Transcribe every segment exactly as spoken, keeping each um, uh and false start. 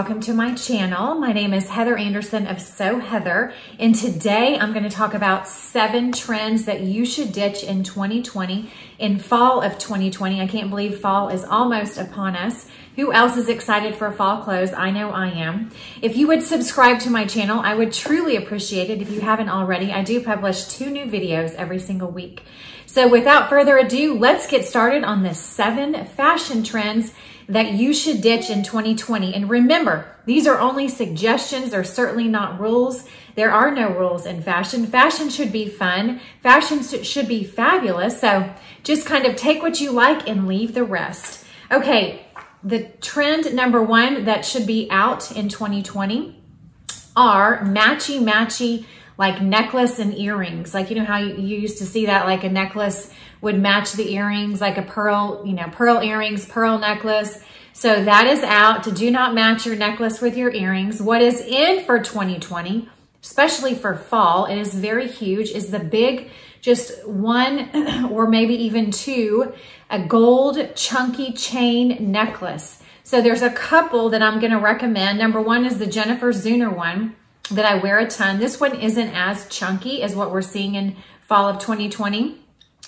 welcome to my channel. My name is Heather Anderson of So Heather, and today I'm going to talk about seven trends that you should ditch in twenty twenty, in fall of twenty twenty. I can't believe fall is almost upon us. Who else is excited for fall clothes? I know I am. If you would subscribe to my channel, I would truly appreciate it if you haven't already. I do publish two new videos every single week. So without further ado, let's get started on the seven fashion trends that you should ditch in twenty twenty. And remember, these are only suggestions. They're certainly not rules. There are no rules in fashion. Fashion should be fun. Fashion should be fabulous. So just kind of take what you like and leave the rest. Okay, the trend number one that should be out in twenty twenty are matchy-matchy, like necklace and earrings. Like, you know how you used to see that, like a necklace would match the earrings, like a pearl, you know, pearl earrings, pearl necklace. So that is out. Do not match your necklace with your earrings. What is in for twenty twenty, especially for fall, it is very huge, is the big, just one or maybe even two, a gold chunky chain necklace. So there's a couple that I'm gonna recommend. Number one is the Jennifer Zeuner one that I wear a ton. This one isn't as chunky as what we're seeing in fall of twenty twenty.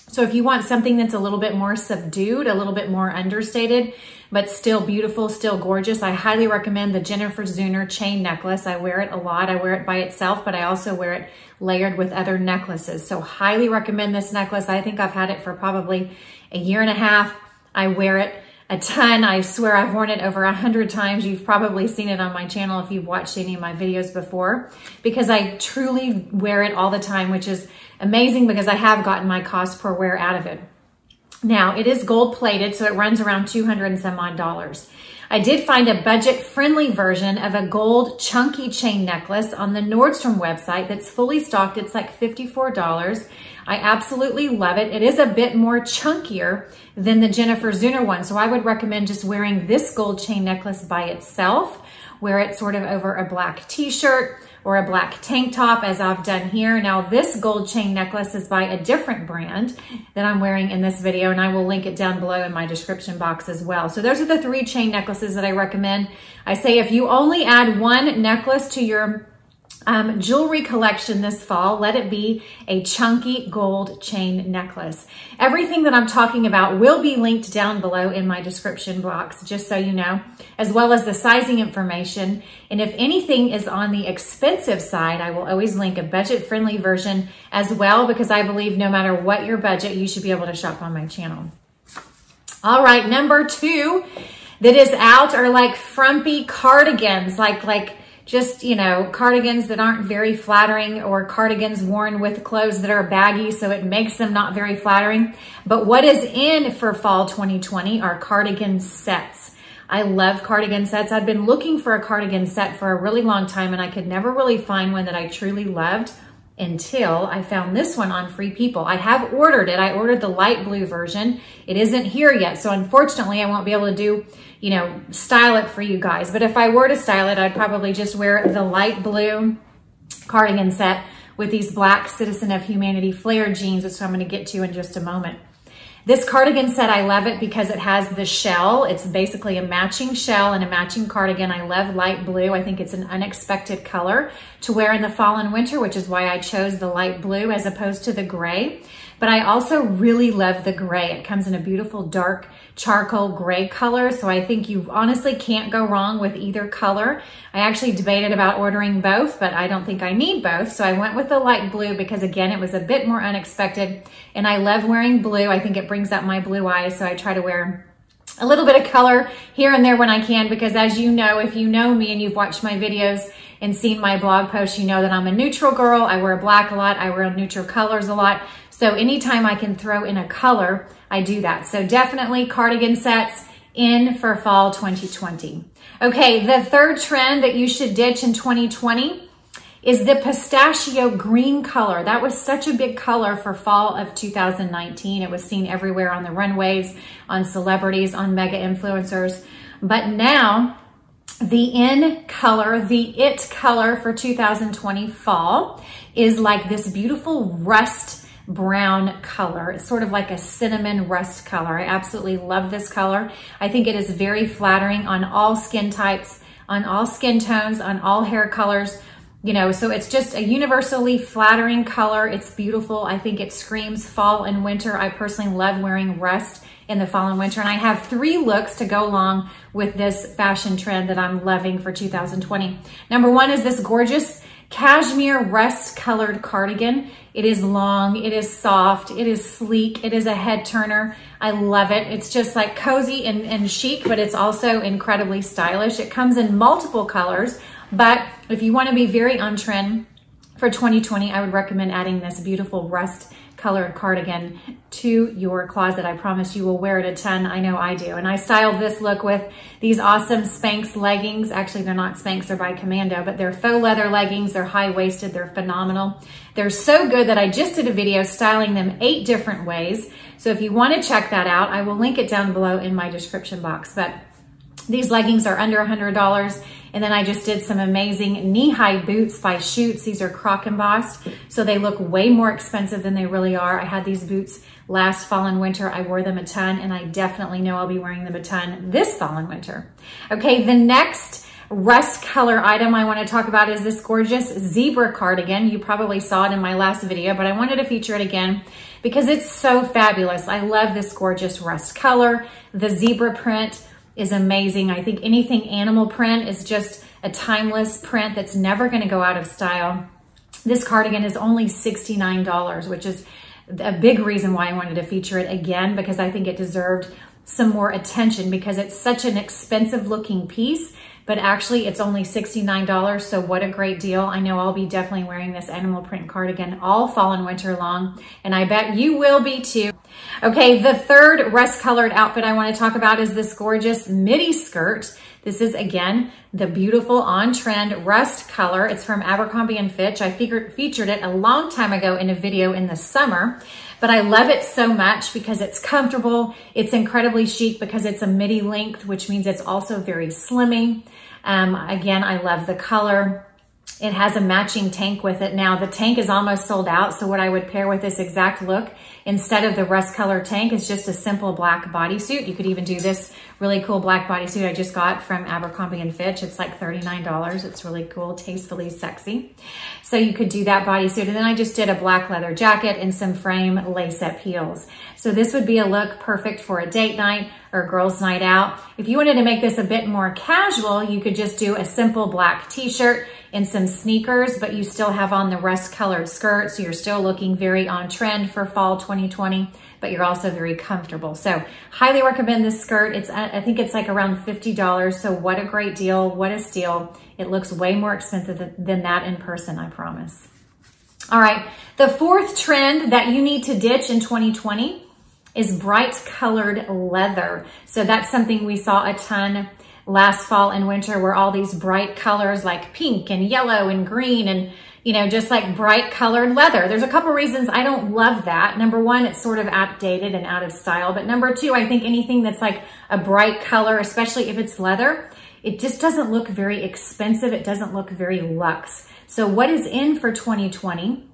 So if you want something that's a little bit more subdued, a little bit more understated, but still beautiful, still gorgeous, I highly recommend the Jennifer Zeuner chain necklace. I wear it a lot. I wear it by itself, but I also wear it layered with other necklaces. So highly recommend this necklace. I think I've had it for probably a year and a half. I wear it a ton. I swear I've worn it over a hundred times. You've probably seen it on my channel if you've watched any of my videos before, because I truly wear it all the time, which is amazing because I have gotten my cost per wear out of it. Now, it is gold plated, so it runs around two hundred and some odd dollars. I did find a budget friendly version of a gold chunky chain necklace on the Nordstrom website that's fully stocked. It's like fifty-four dollars. I absolutely love it. It is a bit more chunkier than the Jennifer Zeuner one. So I would recommend just wearing this gold chain necklace by itself, wear it sort of over a black t-shirt or a black tank top, as I've done here. Now, this gold chain necklace is by a different brand that I'm wearing in this video, and I will link it down below in my description box as well. So those are the three chain necklaces that I recommend. I say if you only add one necklace to your Um, jewelry collection this fall, let it be a chunky gold chain necklace. Everything that I'm talking about will be linked down below in my description box, just so you know, as well as the sizing information. And if anything is on the expensive side, I will always link a budget-friendly version as well, because I believe no matter what your budget, you should be able to shop on my channel. All right, number two that is out are like frumpy cardigans, like like just, you know, cardigans that aren't very flattering, or cardigans worn with clothes that are baggy, so it makes them not very flattering. But what is in for fall twenty twenty are cardigan sets. I love cardigan sets. I've been looking for a cardigan set for a really long time, and I could never really find one that I truly loved until I found this one on Free People. I have ordered it. I ordered the light blue version. It isn't here yet, so unfortunately I won't be able to do, you know, style it for you guys. But if I were to style it, I'd probably just wear the light blue cardigan set with these black Citizen of Humanity flare jeans, which I'm going to get to in just a moment. This cardigan set, I love it because it has the shell. It's basically a matching shell and a matching cardigan. I love light blue. I think it's an unexpected color to wear in the fall and winter, which is why I chose the light blue as opposed to the gray. But I also really love the gray. It comes in a beautiful dark charcoal gray color. So I think you honestly can't go wrong with either color. I actually debated about ordering both, but I don't think I need both. So I went with the light blue because, again, it was a bit more unexpected. And I love wearing blue. I think it brings out my blue eyes. So I try to wear a little bit of color here and there when I can, because as you know, if you know me and you've watched my videos and seen my blog posts, you know that I'm a neutral girl. I wear black a lot. I wear neutral colors a lot. So anytime I can throw in a color, I do that. So definitely cardigan sets in for fall twenty twenty. Okay, the third trend that you should ditch in twenty twenty is the pistachio green color. That was such a big color for fall of two thousand nineteen. It was seen everywhere on the runways, on celebrities, on mega influencers. But now the in color, the it color for two thousand twenty fall is like this beautiful rust brown color. It's sort of like a cinnamon rust color. I absolutely love this color. I think it is very flattering on all skin types, on all skin tones, on all hair colors, you know, so it's just a universally flattering color. It's beautiful. I think it screams fall and winter. I personally love wearing rust in the fall and winter. And I have three looks to go along with this fashion trend that I'm loving for two thousand twenty. Number one is this gorgeous cashmere rust colored cardigan. It is long, it is soft, it is sleek, it is a head turner. I love it. It's just like cozy and, and chic, but it's also incredibly stylish. It comes in multiple colors, but if you want to be very on trend for twenty twenty, I would recommend adding this beautiful rust colored cardigan to your closet. I promise you will wear it a ton. I know I do. And I styled this look with these awesome Spanx leggings. Actually, they're not Spanx, they're by Commando, but they're faux leather leggings. They're high-waisted, they're phenomenal. They're so good that I just did a video styling them eight different ways. So if you want to check that out, I will link it down below in my description box. But these leggings are under one hundred dollars. And then I just did some amazing knee-high boots by Schutz. These are croc embossed, so they look way more expensive than they really are. I had these boots last fall and winter. I wore them a ton, and I definitely know I'll be wearing them a ton this fall and winter. Okay, the next rust color item I want to talk about is this gorgeous zebra cardigan. You probably saw it in my last video, but I wanted to feature it again because it's so fabulous. I love this gorgeous rust color. The zebra print is amazing. I think anything animal print is just a timeless print that's never going to go out of style. This cardigan is only sixty-nine dollars, which is a big reason why I wanted to feature it again, because I think it deserved some more attention because it's such an expensive looking piece, but actually it's only sixty-nine dollars. So what a great deal. I know I'll be definitely wearing this animal print cardigan all fall and winter long, and I bet you will be too. Okay, the third rust colored outfit I want to talk about is this gorgeous midi skirt. This is again, the beautiful on trend rust color. It's from Abercrombie and Fitch. I figured, featured it a long time ago in a video in the summer, but I love it so much because it's comfortable. It's incredibly chic because it's a midi length, which means it's also very slimming. Um, again, I love the color. It has a matching tank with it. Now the tank is almost sold out. So what I would pair with this exact look instead of the rust color tank is just a simple black bodysuit. You could even do this really cool black bodysuit I just got from Abercrombie and Fitch. It's like thirty-nine dollars. It's really cool, tastefully sexy. So you could do that bodysuit. And then I just did a black leather jacket and some frame lace up heels. So this would be a look perfect for a date night or girls' night out. If you wanted to make this a bit more casual, you could just do a simple black t-shirt and some sneakers, but you still have on the rust colored skirt. So you're still looking very on trend for fall twenty twenty, but you're also very comfortable. So highly recommend this skirt. It's, I think it's like around fifty dollars. So what a great deal. What a steal. It looks way more expensive than that in person, I promise. All right. The fourth trend that you need to ditch in twenty twenty is bright colored leather. So that's something we saw a ton last fall and winter, were all these bright colors like pink and yellow and green and, you know, just like bright colored leather. There's a couple reasons I don't love that. Number one, it's sort of outdated and out of style. But number two, I think anything that's like a bright color, especially if it's leather, it just doesn't look very expensive. It doesn't look very luxe. So what is in for twenty twenty?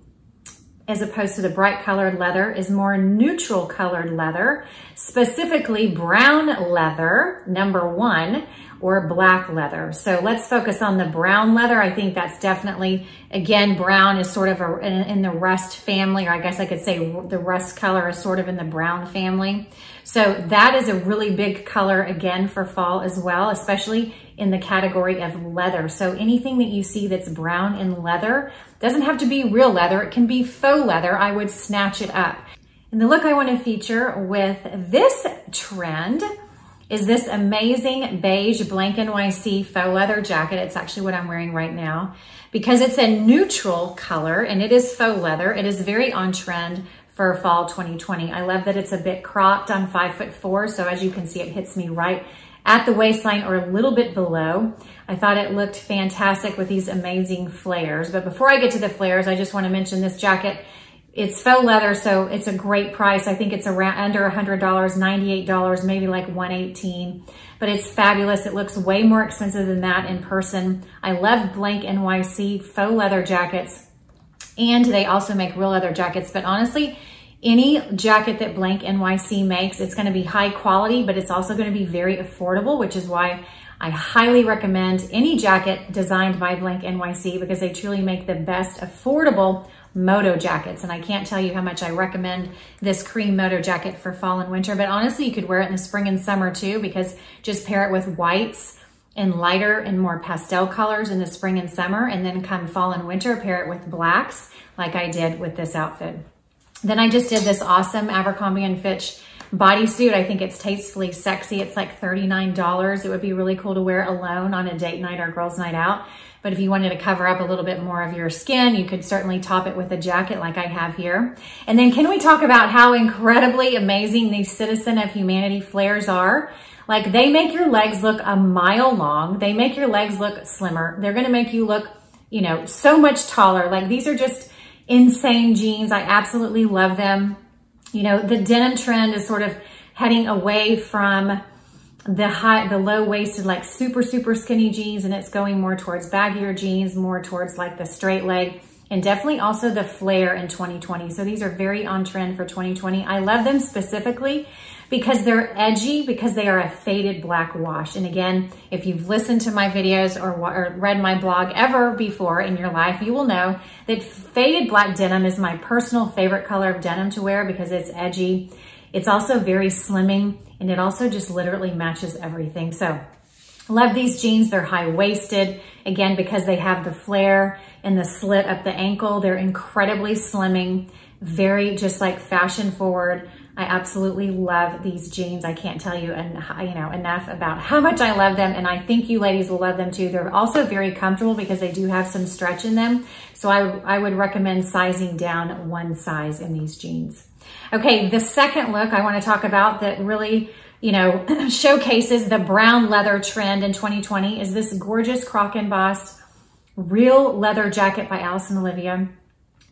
As opposed to the bright colored leather is more neutral colored leather, specifically brown leather, number one, or black leather. So let's focus on the brown leather. I think that's definitely, again, brown is sort of a, in the rust family, or I guess I could say the rust color is sort of in the brown family. So that is a really big color again for fall as well, especially in the category of leather. So anything that you see that's brown in leather doesn't have to be real leather. It can be faux leather. I would snatch it up. And the look I want to feature with this trend is this amazing beige Blank N Y C faux leather jacket. It's actually what I'm wearing right now because it's a neutral color and it is faux leather. It is very on trend for fall twenty twenty. I love that it's a bit cropped. I'm five foot four. So as you can see, it hits me right at the waistline or a little bit below. I thought it looked fantastic with these amazing flares. But before I get to the flares, I just want to mention this jacket. It's faux leather, so it's a great price. I think it's around under one hundred dollars, ninety-eight dollars, maybe like one eighteen, but it's fabulous. It looks way more expensive than that in person. I love Blank N Y C faux leather jackets, and they also make real leather jackets, but honestly, Any jacket that Blank N Y C makes, it's gonna be high quality, but it's also gonna be very affordable, which is why I highly recommend any jacket designed by Blank N Y C, because they truly make the best affordable moto jackets. And I can't tell you how much I recommend this cream moto jacket for fall and winter, but honestly, you could wear it in the spring and summer too, because just pair it with whites and lighter and more pastel colors in the spring and summer, and then come fall and winter, pair it with blacks like I did with this outfit. Then I just did this awesome Abercrombie and Fitch bodysuit. I think it's tastefully sexy. It's like thirty-nine dollars. It would be really cool to wear alone on a date night or girls' night out. But if you wanted to cover up a little bit more of your skin, you could certainly top it with a jacket like I have here. And then can we talk about how incredibly amazing these Citizen of Humanity flares are? Like, they make your legs look a mile long. They make your legs look slimmer. They're gonna make you look, you know, so much taller. Like, these are just insane jeans. I absolutely love them. You know, the denim trend is sort of heading away from the high, the low-waisted, like super, super skinny jeans, and it's going more towards baggier jeans, more towards like the straight leg, and definitely also the flare in twenty twenty. So these are very on trend for twenty twenty. I love them specifically because they're edgy, because they are a faded black wash. And again, if you've listened to my videos or, or read my blog ever before in your life, you will know that faded black denim is my personal favorite color of denim to wear because it's edgy. It's also very slimming, and it also just literally matches everything. So love these jeans. They're high-waisted, again, because they have the flare and the slit up the ankle. They're incredibly slimming, very just like fashion forward. I absolutely love these jeans. I can't tell you, en you know, enough about how much I love them, and I think you ladies will love them too. They're also very comfortable because they do have some stretch in them, so I, I would recommend sizing down one size in these jeans. Okay, the second look I want to talk about that really, you know, showcases the brown leather trend in twenty twenty is this gorgeous croc embossed real leather jacket by Alice and Olivia.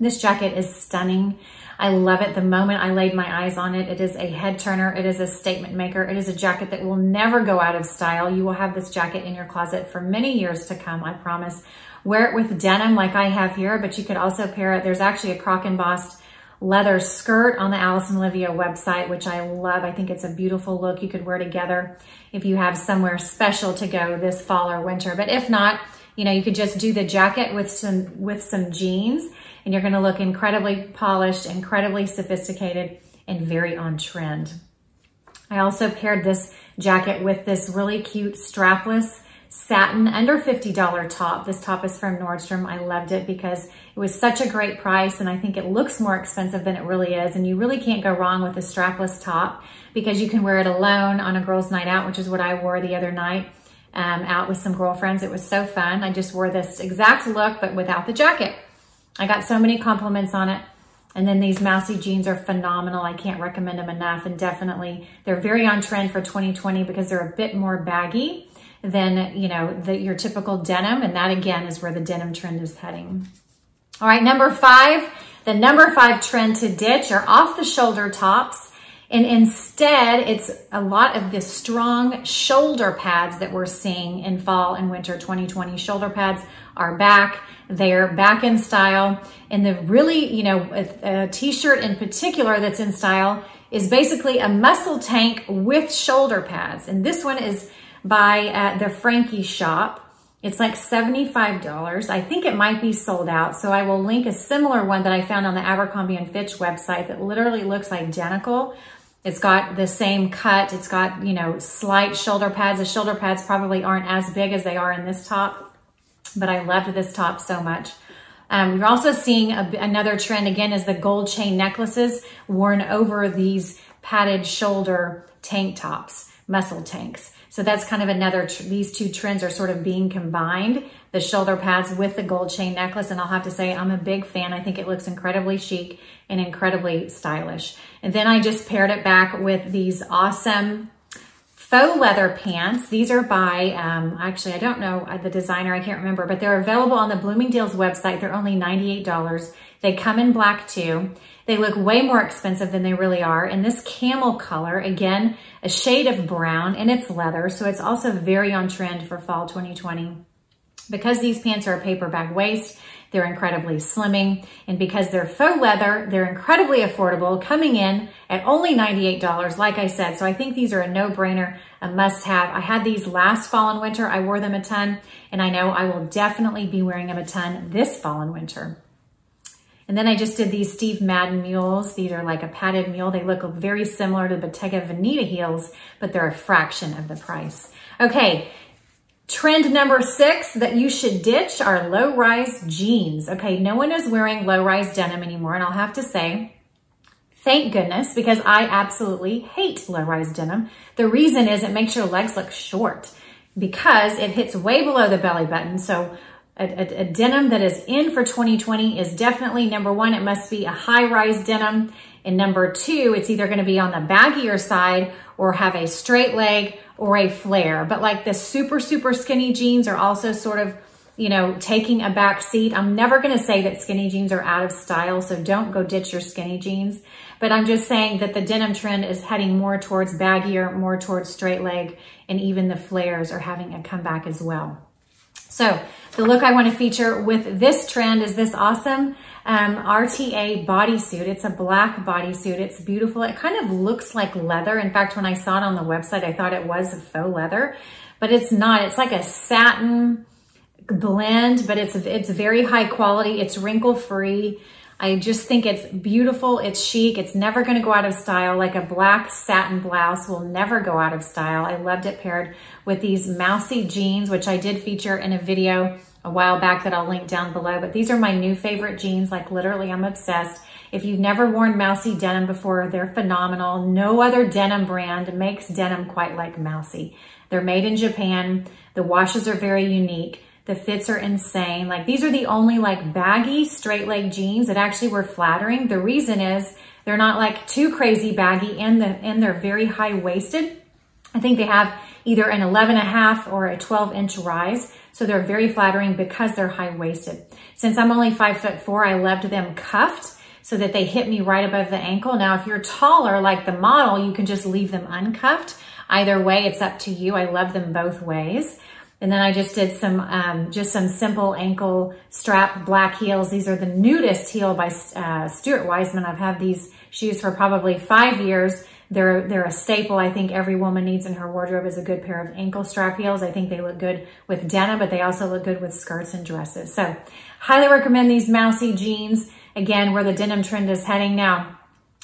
This jacket is stunning. I love it. The moment I laid my eyes on it, it is a head turner. It is a statement maker. It is a jacket that will never go out of style. You will have this jacket in your closet for many years to come, I promise. Wear it with denim like I have here, but you could also pair it. There's actually a croc embossed leather skirt on the Alice and Olivia website, which I love. I think it's a beautiful look you could wear together if you have somewhere special to go this fall or winter. But if not, you know, you could just do the jacket with some with some jeans, and you're gonna look incredibly polished, incredibly sophisticated, and very on trend. I also paired this jacket with this really cute strapless satin under fifty dollar top. This top is from Nordstrom. I loved it because it was such a great price, and I think it looks more expensive than it really is, and you really can't go wrong with a strapless top because you can wear it alone on a girls' night out, which is what I wore the other night. Um, out with some girlfriends. It was so fun. I just wore this exact look, but without the jacket. I got so many compliments on it. And then these Moussy jeans are phenomenal. I can't recommend them enough. And definitely they're very on trend for twenty twenty because they're a bit more baggy than, you know, the, your typical denim. And that again is where the denim trend is heading. All right, number five, the number five trend to ditch are off the shoulder tops. And instead, it's a lot of the strong shoulder pads that we're seeing in fall and winter twenty twenty. Shoulder pads are back. They're back in style. And the really, you know, a, a t-shirt in particular that's in style is basically a muscle tank with shoulder pads. And this one is by uh, the Frankie shop. It's like seventy-five dollars. I think it might be sold out. So I will link a similar one that I found on the Abercrombie and Fitch website that literally looks identical. It's got the same cut. It's got, you know, slight shoulder pads. The shoulder pads probably aren't as big as they are in this top, but I loved this top so much. Um, you're also seeing a, another trend again is the gold chain necklaces worn over these padded shoulder tank tops, muscle tanks. So that's kind of another, these two trends are sort of being combined, the shoulder pads with the gold chain necklace. And I'll have to say, I'm a big fan. I think it looks incredibly chic and incredibly stylish. And then I just paired it back with these awesome faux leather pants. These are by, um, actually, I don't know the designer, I can't remember, but they're available on the Bloomingdale's website. They're only ninety-eight dollars. They come in black too. They look way more expensive than they really are. And this camel color, again, a shade of brown, and it's leather. So it's also very on trend for fall twenty twenty. Because these pants are a paper bag waist, They're incredibly slimming. And because they're faux leather, they're incredibly affordable, coming in at only ninety-eight dollars, like I said. So I think these are a no-brainer, a must-have. I had these last fall and winter. I wore them a ton, and I know I will definitely be wearing them a ton this fall and winter. And then I just did these Steve Madden mules. These are like a padded mule. They look very similar to Bottega Veneta heels, but they're a fraction of the price. Okay, trend number six that you should ditch are low-rise jeans. Okay, no one is wearing low-rise denim anymore, and I'll have to say, thank goodness, because I absolutely hate low-rise denim. The reason is it makes your legs look short because it hits way below the belly button. So A, a, a denim that is in for twenty twenty is definitely number one, it must be a high-rise denim. And number two, it's either gonna be on the baggier side or have a straight leg or a flare. But like the super, super skinny jeans are also sort of, you know, taking a back seat. I'm never gonna say that skinny jeans are out of style, so don't go ditch your skinny jeans. But I'm just saying that the denim trend is heading more towards baggier, more towards straight leg, and even the flares are having a comeback as well. So the look I want to feature with this trend is this awesome um, R T A bodysuit. It's a black bodysuit. It's beautiful. It kind of looks like leather. In fact, when I saw it on the website, I thought it was faux leather, but it's not. It's like a satin blend, but it's, it's very high quality. It's wrinkle-free. I just think it's beautiful. It's chic. It's never going to go out of style. Like a black satin blouse will never go out of style. I loved it paired with these Moussy jeans, which I did feature in a video a while back that I'll link down below. But these are my new favorite jeans. Like literally, I'm obsessed. If you've never worn Moussy denim before, they're phenomenal. No other denim brand makes denim quite like Moussy. They're made in Japan. The washes are very unique. The fits are insane. Like these are the only like baggy straight leg jeans that actually were flattering. The reason is they're not like too crazy baggy and, the, and they're very high waisted. I think they have either an eleven and a half or a twelve inch rise. So they're very flattering because they're high waisted. Since I'm only five foot four, I loved them cuffed so that they hit me right above the ankle. Now, if you're taller like the model, you can just leave them uncuffed. Either way, it's up to you. I love them both ways. And then I just did some, um, just some simple ankle strap black heels. These are the Nudist heel by uh, Stuart Weitzman. I've had these shoes for probably five years. They're, they're a staple I think every woman needs in her wardrobe is a good pair of ankle strap heels. I think they look good with denim, but they also look good with skirts and dresses. So highly recommend these Moussy jeans. Again, where the denim trend is heading now.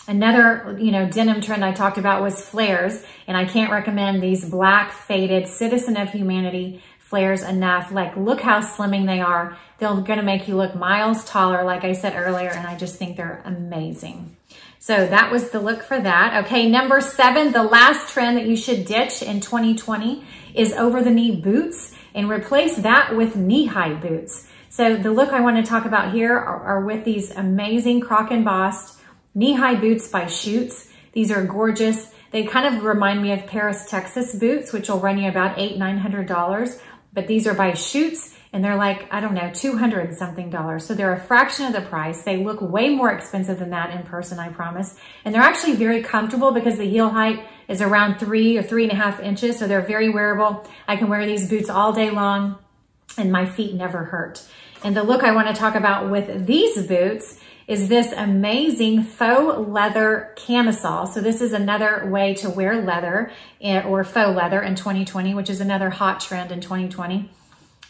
Another, you know, denim trend I talked about was flares, and I can't recommend these black faded Citizen of Humanity flares enough. Like, look how slimming they are. They're going to make you look miles taller, like I said earlier, and I just think they're amazing. So that was the look for that. Okay, number seven, the last trend that you should ditch in twenty twenty is over-the-knee boots, and replace that with knee-high boots. So the look I want to talk about here are, are with these amazing croc embossed knee-high boots by Schutz. These are gorgeous. They kind of remind me of Paris, Texas boots, which will run you about eight hundred, nine hundred dollars. But these are by Schutz, and they're like, I don't know, two hundred and something dollars. So they're a fraction of the price. They look way more expensive than that in person, I promise. And they're actually very comfortable because the heel height is around three or three and a half inches. So they're very wearable. I can wear these boots all day long, and my feet never hurt. And the look I want to talk about with these boots is this amazing faux leather camisole. So this is another way to wear leather or faux leather in twenty twenty, which is another hot trend in twenty twenty.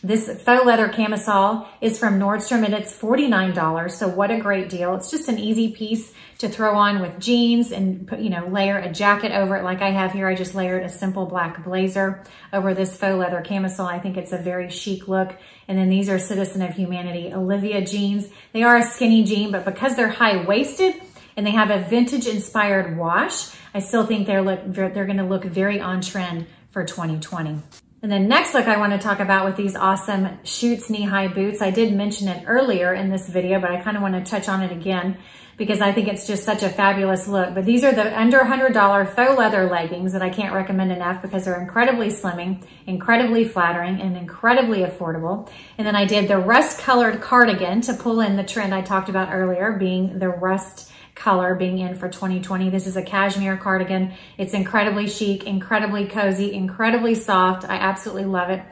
This faux leather camisole is from Nordstrom, and it's forty-nine dollars. So what a great deal. It's just an easy piece to throw on with jeans and put, you know, layer a jacket over it like I have here. I just layered a simple black blazer over this faux leather camisole. I think it's a very chic look. And then these are Citizen of Humanity Olivia jeans. They are a skinny jean, but because they're high-waisted and they have a vintage-inspired wash, I still think they're, look, they're gonna look very on trend for twenty twenty. And the next look I want to talk about with these awesome Schutz knee-high boots, I did mention it earlier in this video, but I kind of want to touch on it again because I think it's just such a fabulous look. But these are the under one hundred dollar faux leather leggings that I can't recommend enough because they're incredibly slimming, incredibly flattering, and incredibly affordable. And then I did the rust-colored cardigan to pull in the trend I talked about earlier, being the rust color being in for twenty twenty. This is a cashmere cardigan. It's incredibly chic, incredibly cozy, incredibly soft. I absolutely love it.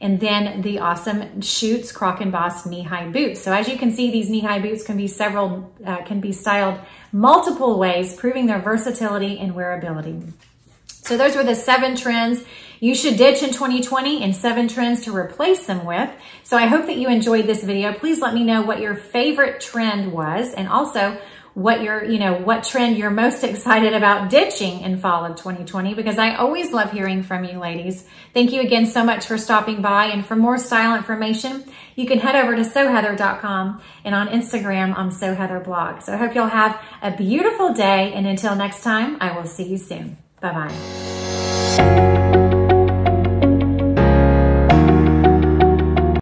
and then the awesome Schutz Croc and Boss knee-high boots. So as you can see, these knee-high boots can be several, uh, can be styled multiple ways, proving their versatility and wearability. So those were the seven trends you should ditch in twenty twenty and seven trends to replace them with. So I hope that you enjoyed this video. Please let me know what your favorite trend was, and also what your, you know, what trend you're most excited about ditching in fall of twenty twenty, because I always love hearing from you ladies. Thank you again so much for stopping by. And for more style information, you can head over to so heather dot com and on Instagram on so heather blog. So I hope you'll have a beautiful day. And until next time, I will see you soon. Bye-bye.